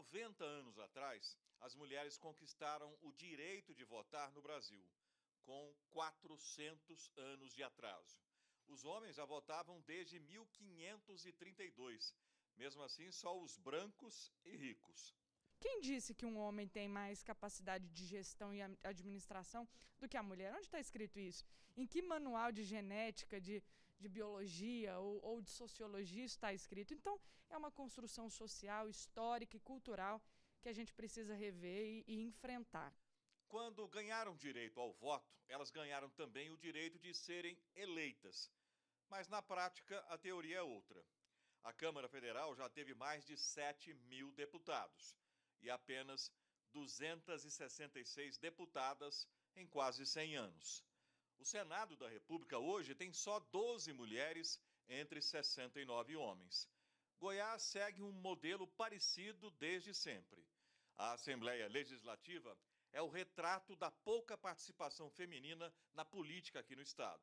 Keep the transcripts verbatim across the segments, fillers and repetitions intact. noventa anos atrás, as mulheres conquistaram o direito de votar no Brasil, com quatrocentos anos de atraso. Os homens já votavam desde mil quinhentos e trinta e dois. Mesmo assim, só os brancos e ricos. Quem disse que um homem tem mais capacidade de gestão e administração do que a mulher? Onde está escrito isso? Em que manual de genética, de, de biologia ou, ou de sociologia está escrito? Então, é uma construção social, histórica e cultural que a gente precisa rever e, e enfrentar. Quando ganharam direito ao voto, elas ganharam também o direito de serem eleitas. Mas, na prática, a teoria é outra. A Câmara Federal já teve mais de sete mil deputados e apenas duzentas e sessenta e seis deputadas em quase cem anos. O Senado da República hoje tem só doze mulheres entre sessenta e nove homens. Goiás segue um modelo parecido desde sempre. A Assembleia Legislativa é o retrato da pouca participação feminina na política aqui no estado.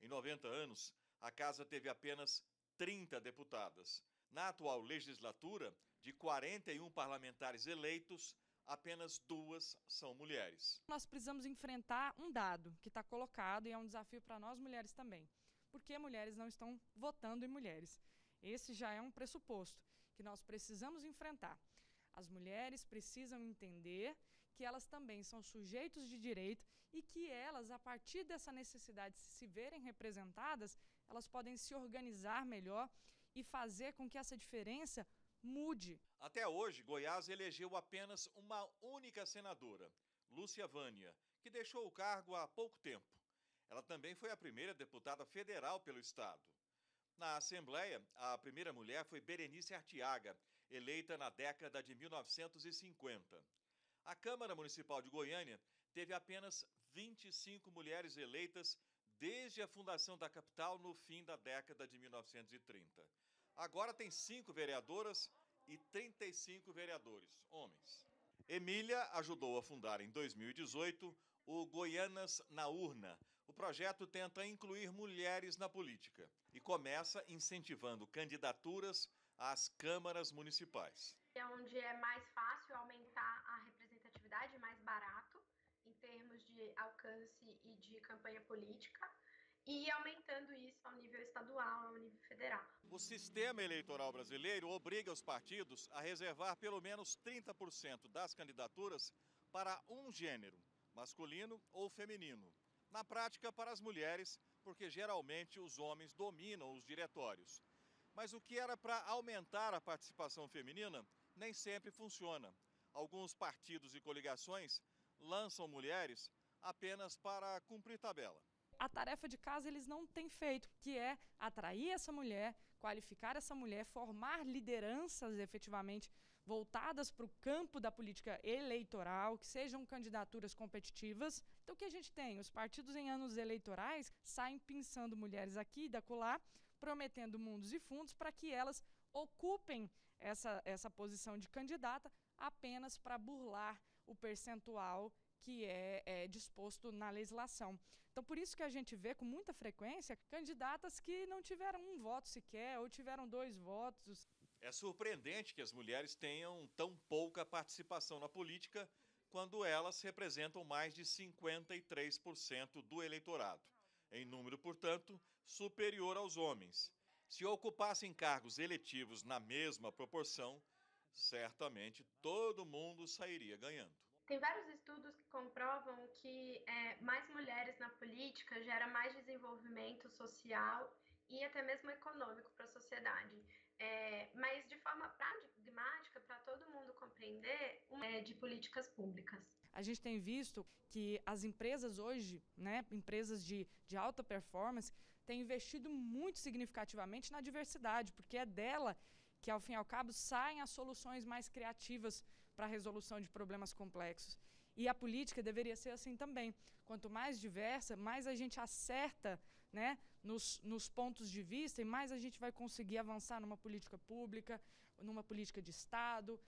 Em noventa anos, a Casa teve apenas trinta deputadas. Na atual legislatura, de quarenta e um parlamentares eleitos, apenas duas são mulheres. Nós precisamos enfrentar um dado que está colocado e é um desafio para nós mulheres também. Por que mulheres não estão votando em mulheres? Esse já é um pressuposto que nós precisamos enfrentar. As mulheres precisam entender que elas também são sujeitos de direito e que elas, a partir dessa necessidade de se verem representadas, elas podem se organizar melhor e fazer com que essa diferença mude. Até hoje, Goiás elegeu apenas uma única senadora, Lúcia Vânia, que deixou o cargo há pouco tempo. Ela também foi a primeira deputada federal pelo estado. Na Assembleia, a primeira mulher foi Berenice Arteaga, eleita na década de mil novecentos e cinquenta. A Câmara Municipal de Goiânia teve apenas vinte e cinco mulheres eleitas desde a fundação da capital no fim da década de mil novecentos e trinta. Agora tem cinco vereadoras e trinta e cinco vereadores, homens. Emília ajudou a fundar em dois mil e dezoito o Goianas na Urna. O projeto tenta incluir mulheres na política e começa incentivando candidaturas às câmaras municipais. É onde é mais fácil aumentar a representatividade, mais barato em termos de alcance e de campanha política, e aumentando isso ao nível estadual, ao nível federal. O sistema eleitoral brasileiro obriga os partidos a reservar pelo menos trinta por cento das candidaturas para um gênero, masculino ou feminino. Na prática, para as mulheres, porque geralmente os homens dominam os diretórios. Mas o que era para aumentar a participação feminina nem sempre funciona. Alguns partidos e coligações lançam mulheres apenas para cumprir tabela. A tarefa de casa eles não têm feito, que é atrair essa mulher, qualificar essa mulher, formar lideranças efetivamente voltadas para o campo da política eleitoral, que sejam candidaturas competitivas. Então o que a gente tem? Os partidos em anos eleitorais saem pinçando mulheres aqui e dacolá, prometendo mundos e fundos para que elas ocupem essa, essa posição de candidata apenas para burlar o percentual que é, é disposto na legislação. Então, por isso que a gente vê com muita frequência candidatas que não tiveram um voto sequer ou tiveram dois votos. É surpreendente que as mulheres tenham tão pouca participação na política quando elas representam mais de cinquenta e três por cento do eleitorado, em número, portanto, superior aos homens. Se ocupassem cargos eletivos na mesma proporção, certamente todo mundo sairia ganhando. Tem vários estudos que comprovam que é, mais mulheres na política gera mais desenvolvimento social e até mesmo econômico para a sociedade. É, mas de forma pragmática, para todo mundo compreender, é de políticas públicas. A gente tem visto que as empresas hoje, né, empresas de, de alta performance, têm investido muito significativamente na diversidade, porque é dela que, ao fim e ao cabo, saem as soluções mais criativas para a resolução de problemas complexos. E a política deveria ser assim também. Quanto mais diversa, mais a gente acerta, né, nos, nos pontos de vista e mais a gente vai conseguir avançar numa política pública, numa política de Estado,